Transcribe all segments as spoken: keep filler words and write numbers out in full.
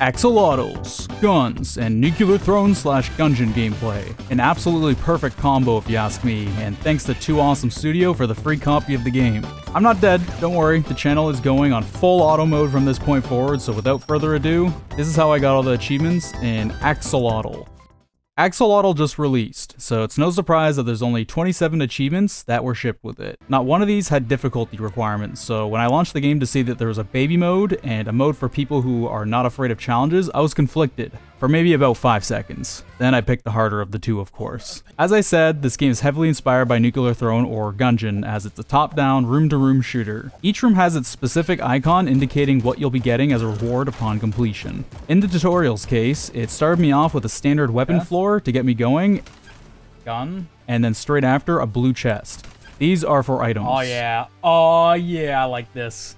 Axolotls, guns, and Nuclear Throne slash Gungeon gameplay. An absolutely perfect combo if you ask me, and thanks to two awesome Studio for the free copy of the game. I'm not dead, don't worry, the channel is going on full auto mode from this point forward, so without further ado, this is how I got all the achievements in Axolotl. Axolotl just released, so it's no surprise that there's only twenty-seven achievements that were shipped with it. Not one of these had difficulty requirements, so when I launched the game to see that there was a baby mode and a mode for people who are not afraid of challenges, I was conflicted for maybe about five seconds. Then I picked the harder of the two, of course. As I said, this game is heavily inspired by Nuclear Throne or Gungeon, as it's a top-down, room-to-room shooter. Each room has its specific icon indicating what you'll be getting as a reward upon completion. In the tutorial's case, it started me off with a standard weapon floor to get me going, gun, and then straight after, a blue chest. These are for items. Oh yeah, oh yeah, I like this.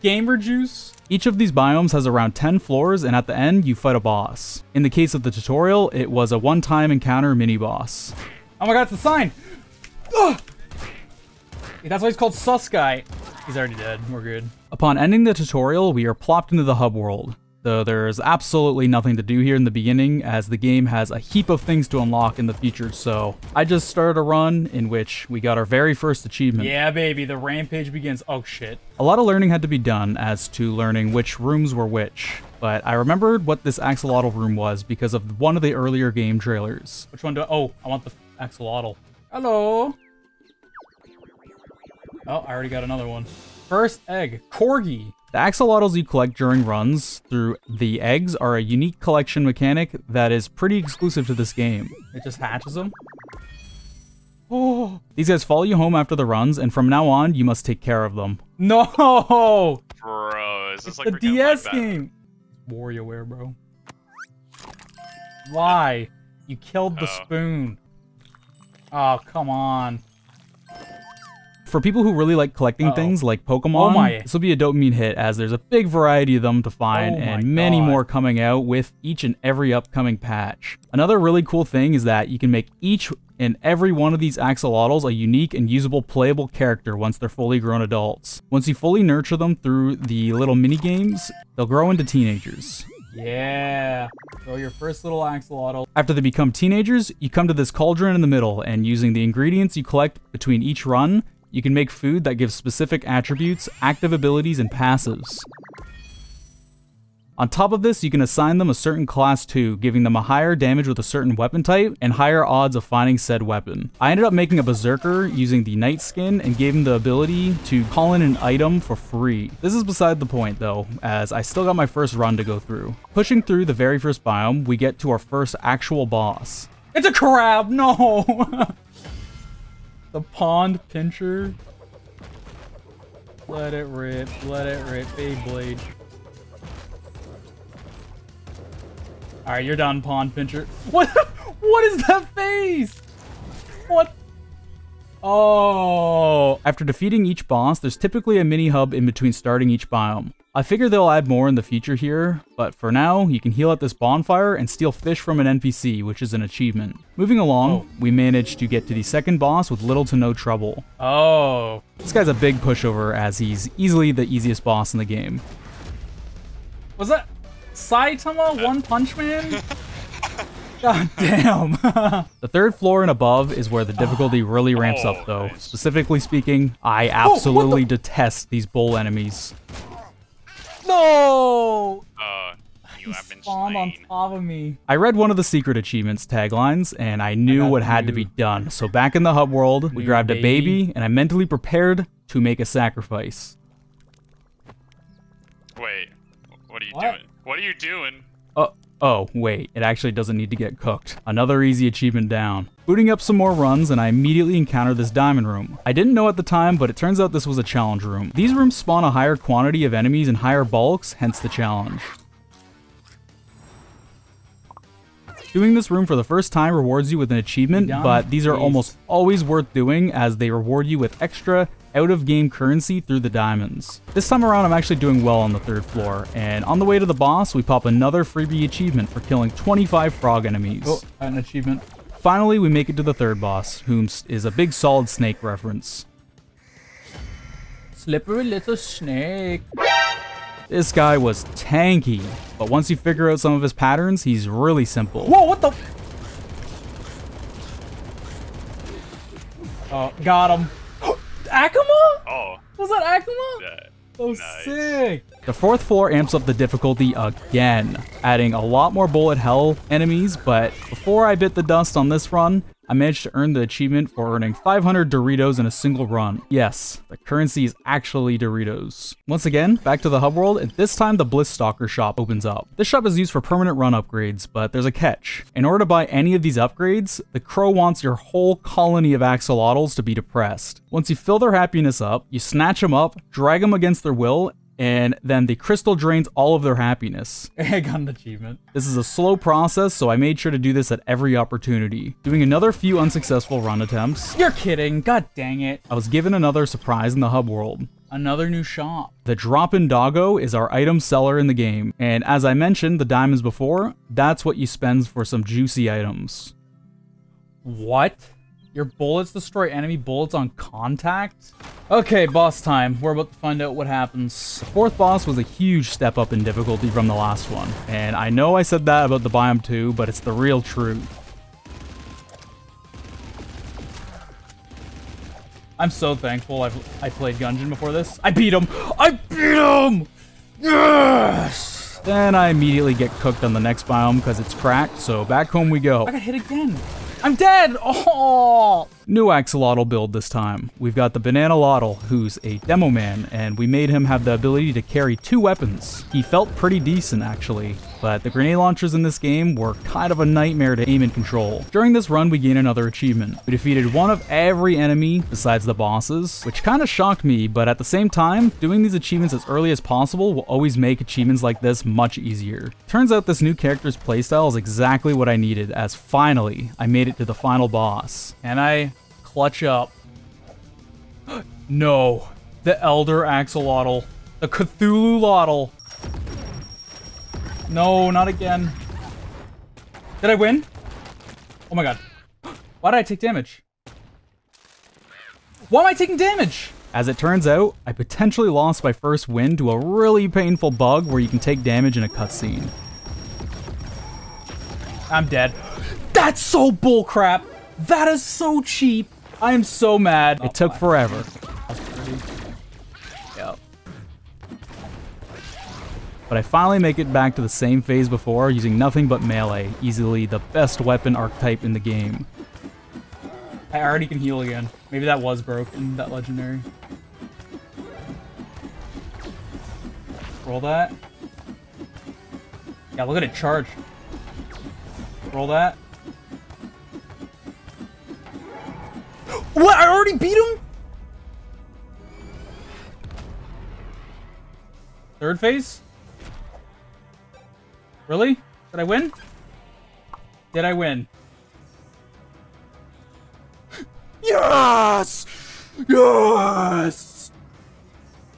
Gamer Juice? Each of these biomes has around ten floors, and at the end, you fight a boss. In the case of the tutorial, it was a one-time encounter mini-boss. Oh my god, it's a sign! Ugh. That's why he's called Suskai. He's already dead, we're good. Upon ending the tutorial, we are plopped into the hub world. Though there's absolutely nothing to do here in the beginning, as the game has a heap of things to unlock in the future, so I just started a run in which we got our very first achievement. Yeah baby, the rampage begins. Oh shit. A lot of learning had to be done as to learning which rooms were which, but I remembered what this Axolotl room was because of one of the earlier game trailers. Which one do I- oh, I want the Axolotl. Hello! Oh, I already got another one. First egg, Corgi! The axolotls you collect during runs through the eggs are a unique collection mechanic that is pretty exclusive to this game. It just hatches them. Oh. These guys follow you home after the runs, and from now on, you must take care of them. No! Bro, is this it's like the D S game? WarioWare, bro. Why? You killed the oh. spoon. Oh, come on. For people who really like collecting Uh-oh. things like Pokemon, oh this will be a dopamine hit as there's a big variety of them to find oh and many God. more coming out with each and every upcoming patch. Another really cool thing is that you can make each and every one of these axolotls a unique and usable playable character once they're fully grown adults. Once you fully nurture them through the little mini-games, they'll grow into teenagers. Yeah, throw your first little axolotl. After they become teenagers, you come to this cauldron in the middle, and using the ingredients you collect between each run, you can make food that gives specific attributes, active abilities, and passives. On top of this, you can assign them a certain class too, giving them a higher damage with a certain weapon type, and higher odds of finding said weapon. I ended up making a berserker using the night skin, and gave him the ability to call in an item for free. This is beside the point though, as I still got my first run to go through. Pushing through the very first biome, we get to our first actual boss. It's a crab, no! The Pond Pincher. Let it rip, let it rip, Bayblade. Alright, you're done, Pond Pincher. What? What is that face? What? Oh. After defeating each boss, there's typically a mini-hub in between starting each biome. I figure they'll add more in the future here, but for now, you can heal at this bonfire and steal fish from an N P C, which is an achievement. Moving along, oh. we managed to get to the second boss with little to no trouble. Oh. This guy's a big pushover as he's easily the easiest boss in the game. Was that Saitama, One Punch Man? God damn. The third floor and above is where the difficulty really ramps oh, up though. Nice. Specifically speaking, I absolutely oh, the detest these bull enemies. No! Uh, you have been spawned on top of me. I read one of the secret achievements taglines, and I knew I what had you. to be done. So back in the hub world, we New grabbed baby. a baby, and I mentally prepared to make a sacrifice. Wait, what are you what? doing? What are you doing? Uh, oh, wait, it actually doesn't need to get cooked. Another easy achievement down. Booting up some more runs, and I immediately encountered this diamond room. I didn't know at the time, but it turns out this was a challenge room. These rooms spawn a higher quantity of enemies and higher bulks, hence the challenge. Doing this room for the first time rewards you with an achievement, but these are almost always worth doing as they reward you with extra out-of-game currency through the diamonds. This time around, I'm actually doing well on the third floor, and on the way to the boss, we pop another freebie achievement for killing twenty-five frog enemies. Oh, an achievement. Finally, we make it to the third boss, whom is a big solid snake reference. Slippery little snake. This guy was tanky, but once you figure out some of his patterns, he's really simple. Whoa, what the? Oh, got him. Akuma? Oh. Was that Akuma? Yeah. So nice. Sick. The fourth floor amps up the difficulty again, adding a lot more bullet hell enemies, but before I bit the dust on this run, I managed to earn the achievement for earning five hundred Doritos in a single run. Yes, the currency is actually Doritos. Once again, back to the hub world, and this time the Bliss Stalker shop opens up. This shop is used for permanent run upgrades, but there's a catch. In order to buy any of these upgrades, the crow wants your whole colony of axolotls to be depressed. Once you fill their happiness up, you snatch them up, drag them against their will, and then the crystal drains all of their happiness. I got an achievement. This is a slow process, so I made sure to do this at every opportunity. Doing another few unsuccessful run attempts. You're kidding, god dang it. I was given another surprise in the hub world. Another new shop. The Drop-in Doggo is our item seller in the game. And as I mentioned the diamonds before, that's what you spend for some juicy items. What? Your bullets destroy enemy bullets on contact? Okay, boss time. We're about to find out what happens. The fourth boss was a huge step up in difficulty from the last one. And I know I said that about the biome too, but it's the real truth. I'm so thankful I've, I played Gungeon before this. I beat him! I beat him! Yes! Then I immediately get cooked on the next biome because it's cracked, so back home we go. I got hit again! I'm dead! Oh! New Axolotl build this time. We've got the Bananalotl, who's a Demoman, and we made him have the ability to carry two weapons. He felt pretty decent, actually, but the grenade launchers in this game were kind of a nightmare to aim and control. During this run, we gained another achievement. We defeated one of every enemy besides the bosses, which kind of shocked me, but at the same time, doing these achievements as early as possible will always make achievements like this much easier. Turns out this new character's playstyle is exactly what I needed, as finally, I made it to the final boss. And I clutch up. No. The Elder Axolotl. The Cthulhu Lottl. No, not again. Did I win? Oh my god. Why did I take damage? Why am I taking damage? As it turns out, I potentially lost my first win to a really painful bug where you can take damage in a cutscene. I'm dead. That's so bullcrap. That is so cheap. I am so mad. It took forever. Yep. But I finally make it back to the same phase before using nothing but melee, easily the best weapon archetype in the game. I already can heal again. Maybe that was broken, that legendary. Roll that. Yeah, look at it charge. Roll that. What? I already beat him? Third phase? Really? Did I win? Did I win? Yes! Yes!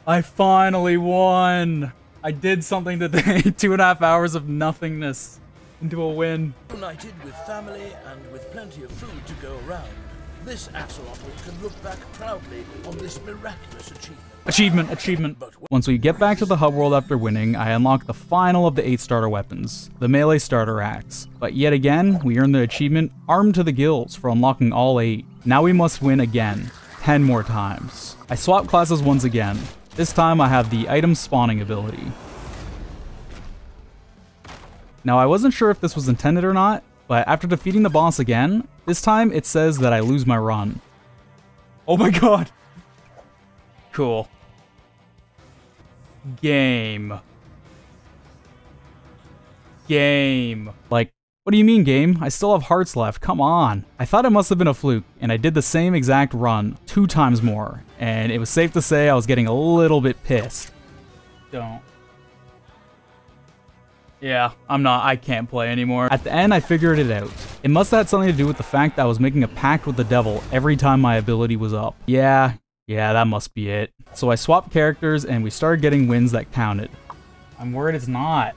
I finally won! I did something today. Two and a half hours of nothingness into a win. United with family and with plenty of food to go around. This axolotl can look back proudly on this miraculous achievement. Achievement, achievement. Once we get back to the hub world after winning, I unlock the final of the eight starter weapons, the melee starter axe. But yet again, we earn the achievement Armed to the Gills for unlocking all eight. Now we must win again, ten more times. I swap classes once again. This time I have the item spawning ability. Now I wasn't sure if this was intended or not, but after defeating the boss again, this time it says that I lose my run. Oh my god! Cool. Game. Game. Like, what do you mean, game? I still have hearts left, come on. I thought it must have been a fluke, and I did the same exact run, two times more, and it was safe to say I was getting a little bit pissed. Don't. Yeah, I'm not, I can't play anymore. At the end, I figured it out. It must have had something to do with the fact that I was making a pact with the devil every time my ability was up. Yeah, yeah, that must be it. So I swapped characters and we started getting wins that counted. I'm worried it's not.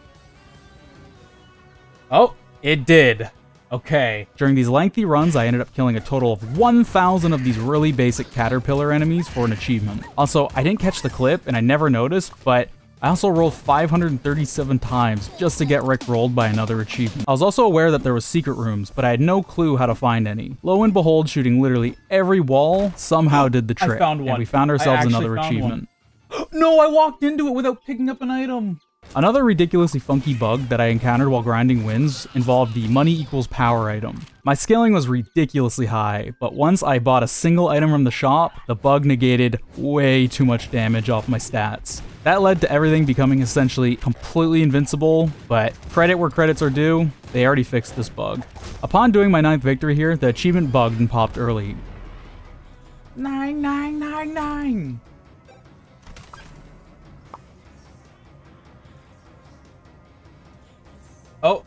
Oh, it did. Okay. During these lengthy runs, I ended up killing a total of one thousand of these really basic caterpillar enemies for an achievement. Also, I didn't catch the clip and I never noticed, but I also rolled five hundred thirty-seven times just to get Rick rolled by another achievement. I was also aware that there were secret rooms, but I had no clue how to find any. Lo and behold, shooting literally every wall somehow did the trick. I found one. And we found ourselves another found achievement. One. No, I walked into it without picking up an item. Another ridiculously funky bug that I encountered while grinding wins involved the money equals power item. My scaling was ridiculously high, but once I bought a single item from the shop, the bug negated way too much damage off my stats. That led to everything becoming essentially completely invincible, but credit where credits are due, they already fixed this bug. Upon doing my ninth victory here, the achievement bugged and popped early. Nine, nine, nine, nine! Oh.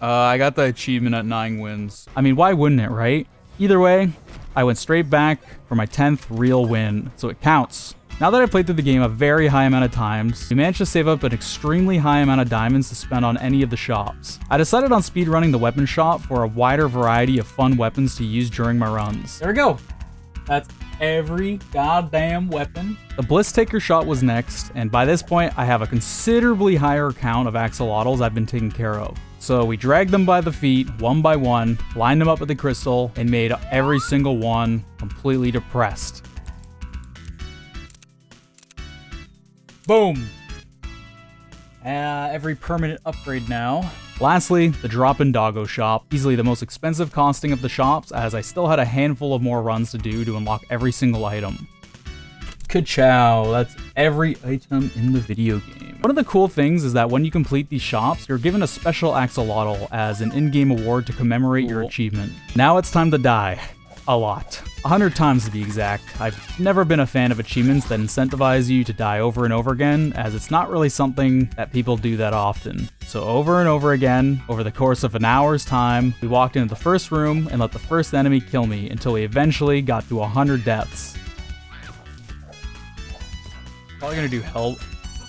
Uh, I got the achievement at nine wins. I mean, why wouldn't it, right? Either way, I went straight back for my tenth real win, so it counts. Now that I've played through the game a very high amount of times, we managed to save up an extremely high amount of diamonds to spend on any of the shops. I decided on speedrunning the weapon shop for a wider variety of fun weapons to use during my runs. There we go. That's every goddamn weapon. The Bliss Taker shot was next, and by this point, I have a considerably higher count of axolotls I've been taking care of. So we dragged them by the feet, one by one, lined them up with the crystal, and made every single one completely depressed. Boom! Uh, every permanent upgrade now. Lastly, the Drop-in Doggo shop, easily the most expensive costing of the shops, as I still had a handful of more runs to do to unlock every single item. Ka-chow, that's every item in the video game. One of the cool things is that when you complete these shops, you're given a special axolotl as an in-game award to commemorate your achievement. Now it's time to die. A lot. A hundred times to be exact. I've never been a fan of achievements that incentivize you to die over and over again, as it's not really something that people do that often. So over and over again, over the course of an hour's time, we walked into the first room and let the first enemy kill me until we eventually got to a hundred deaths. Probably gonna do hell.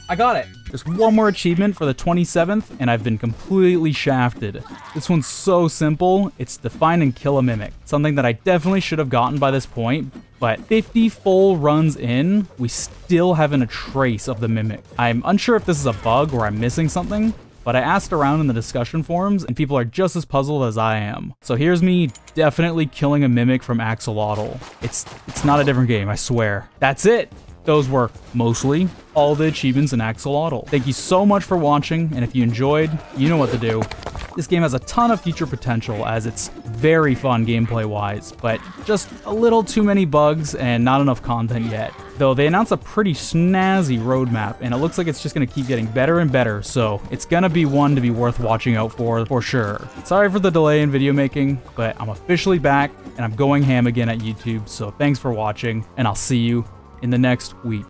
I got it! Just one more achievement for the twenty-seventh, and I've been completely shafted. This one's so simple, it's define and kill a mimic. Something that I definitely should have gotten by this point, but fifty full runs in, we still haven't a trace of the mimic. I'm unsure if this is a bug or I'm missing something, but I asked around in the discussion forums and people are just as puzzled as I am. So here's me definitely killing a mimic from Axolotl. It's, it's not a different game, I swear. That's it! Those were, mostly, all the achievements in Axolotl. Thank you so much for watching, and if you enjoyed, you know what to do. This game has a ton of future potential, as it's very fun gameplay-wise, but just a little too many bugs and not enough content yet. Though they announced a pretty snazzy roadmap, and it looks like it's just gonna keep getting better and better, so it's gonna be one to be worth watching out for, for sure. Sorry for the delay in video making, but I'm officially back, and I'm going ham again at YouTube, so thanks for watching, and I'll see you in the next week.